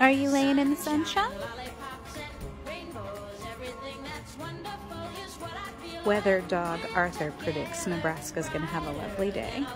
Are you laying in the sunshine? Weather dog Arthur predicts Nebraska's going to have a lovely day.